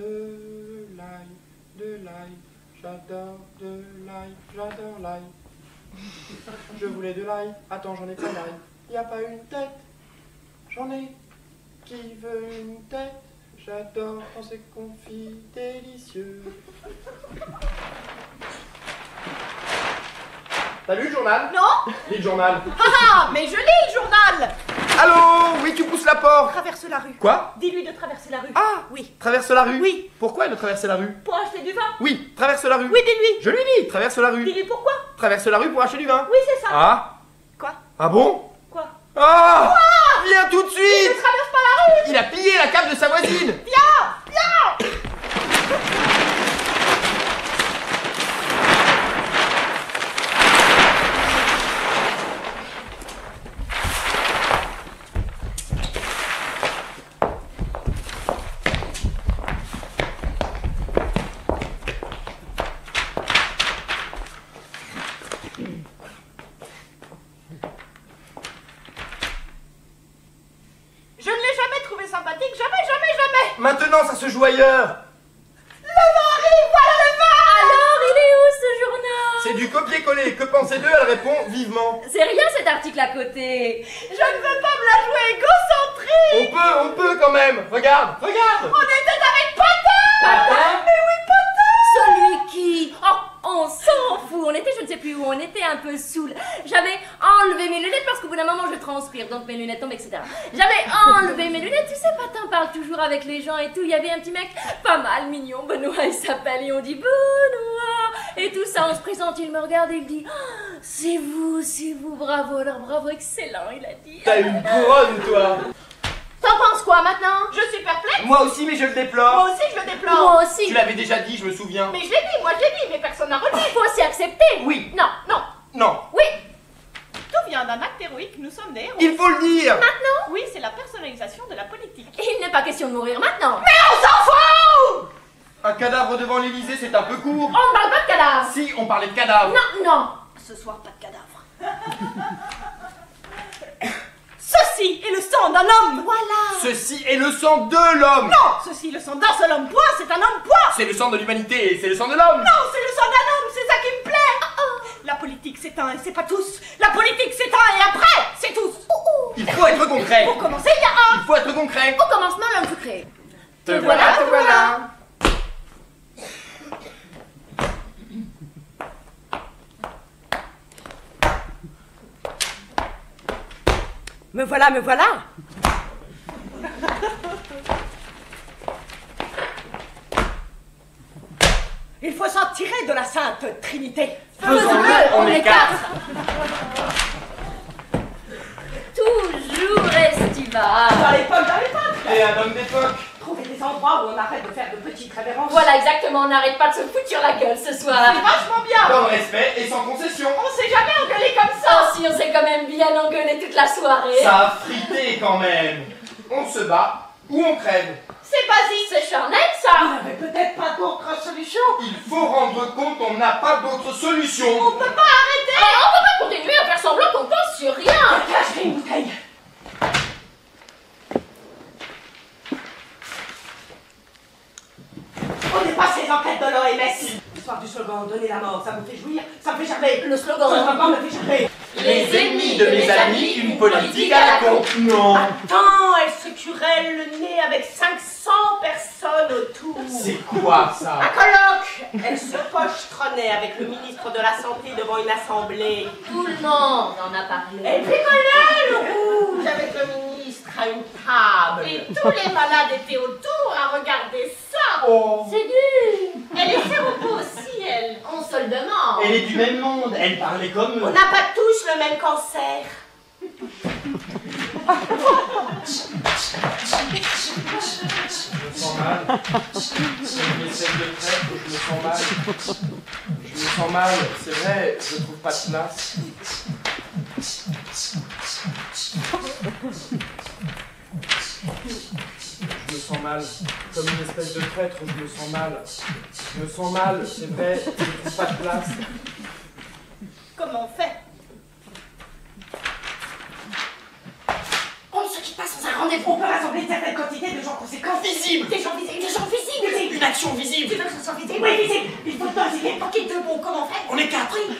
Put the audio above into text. de l'ail, de l'ail. J'adore de l'ail, j'adore l'ail. Je voulais de l'ail, attends, j'en ai pas l'ail. Y a pas une tête, j'en ai. Qui veut une tête? J'adore quand c'est confit délicieux. T'as lu le journal? Non. Lis le journal. Ah, mais je lis le journal. Allô? Oui, tu pousses la porte. Traverse la rue. Quoi? Dis-lui de traverser la rue. Ah, oui. Traverse la rue? Oui. Pourquoi elle de traverser la rue? Pour acheter du vin. Oui, traverse la rue. Oui, dis-lui. Je lui dis, traverse la rue. Dis-lui pourquoi? Traverse la rue pour acheter du vin. Oui, c'est ça. Ah. Quoi? Ah bon? Quoi? Ah! Quoi? Viens tout de suite! Il ne traverse pas la rue! Il a pillé la cave de sa voisine! Viens! Viens! Maintenant, ça se joue ailleurs. Le vin arrive, voilà le vin. Alors, il est où ce journal? C'est du copier-coller. Que pensez d'eux? Elle répond vivement. C'est rien cet article à côté. Je ne veux pas me la jouer égocentrique. On peut quand même. Regarde, regarde. On était avec Patin. Patin? Mais oui, Patin. Celui qui... Oh, on s'en fout. On était, je ne sais plus où, on était un peu saoul. J'avais enlevé mes lunettes parce qu'au bout d'un moment, je transpire. Donc mes lunettes tombent, etc. J'avais enlevé mes lunettes. Tu sais, Patin parle toujours avec les gens et tout. Il y avait un petit mec pas mal mignon. Benoît, il s'appelle. Et on dit Benoît. Et tout ça, on se présente. Il me regarde et il dit oh, c'est vous, bravo. Alors bravo, excellent, il a dit. T'as une couronne, toi. T'en penses quoi maintenant? Je suis perplexe. Moi aussi, mais je le déplore. Moi aussi, je le déplore. Moi aussi. Tu l'avais déjà dit, je me souviens. Mais je l'ai dit, moi je l'ai dit, mais personne n'a retenu. Faut aussi accepter. Oui. Non, non. Non. Oui. Tout vient d'un acte héroïque, nous sommes des héros. Il faut le dire. Maintenant? Oui, c'est la personnalisation de la politique. Il n'est pas question de mourir maintenant. Mais on s'en fout. Un cadavre devant l'Élysée, c'est un peu court. On ne parle pas de cadavre. Si, on parlait de cadavre. Non, non. Ce soir, pas de cadavre. Ceci est le sang d'un homme. Voilà. Ceci est le sang de l'homme. Non, ceci est le sang d'un seul homme. Point, c'est un homme. Point. C'est le sang de l'humanité et c'est le sang de l'homme. Non, c'est le sang d'un homme. C'est ça qui me plaît. La politique, c'est un et c'est pas tous. La politique, c'est un et après, c'est tous. Il faut être concret. Pour commencer, il y a un. Il faut être concret. Au commencement, l'homme fut créé. Te voilà, te voilà. Me voilà, me voilà. Il faut s'en tirer de la Sainte Trinité. Faisons-le, on est quatre. Toujours estival. Dans l'époque. Et un homme d'époque. Trouver des endroits où on arrête de faire de petites révérences. Voilà, exactement, on n'arrête pas de se foutre sur la gueule ce soir. C'est vachement bien. Dans le respect et sans concession. On s'est jamais engueulé comme ça. Oh, si, on s'est quand même bien engueulé toute la soirée. Ça a frité quand même. On se bat ou on crève. C'est basique, c'est charnel ça. On n'avait peut-être pas d'autre solution. Il faut rendre compte qu'on n'a pas d'autre solution. On peut pas arrêter. Alors, on peut pas continuer à faire semblant qu'on pense sur rien. Cache une bouteille. On n'est pas ces enquêtes de l'OMS. L'histoire du slogan, donner la mort, ça me fait jouir, ça me fait gerber. Le slogan, vraiment me fait gerber. Les ennemis de mes amis, une politique à la con. Non. Attends, elle se curelle le nez avec 500 personnes autour. C'est quoi ça? Un colloque. Elle se pochetronnait avec le ministre de la Santé devant une assemblée. Tout le monde en a parlé. Elle rigolait le rouge avec le ministre à une table. Et tous les malades étaient autour à regarder ça. Oh. C'est dur. Elle est séropos aussi, elle. On se le demande. Elle est du même monde. Elle parlait comme eux. On n'a pas tous le même cancer. Je me sens mal. Je me sens mal. C'est vrai, je trouve pas de place. Je me sens mal, comme une espèce de traître, je me sens mal. Je me sens mal, c'est vrai, je trouve pas de place. Comment on fait? On ne se quitte pas sans un rendez-vous. On peut rassembler certaines quantités de gens conséquents. Visibles. Des gens visibles. action visible. Tu veux que ce soit visible? Oui, visible. Il faut te donner une poquette de bon, comment faire? On est quatre. Oui.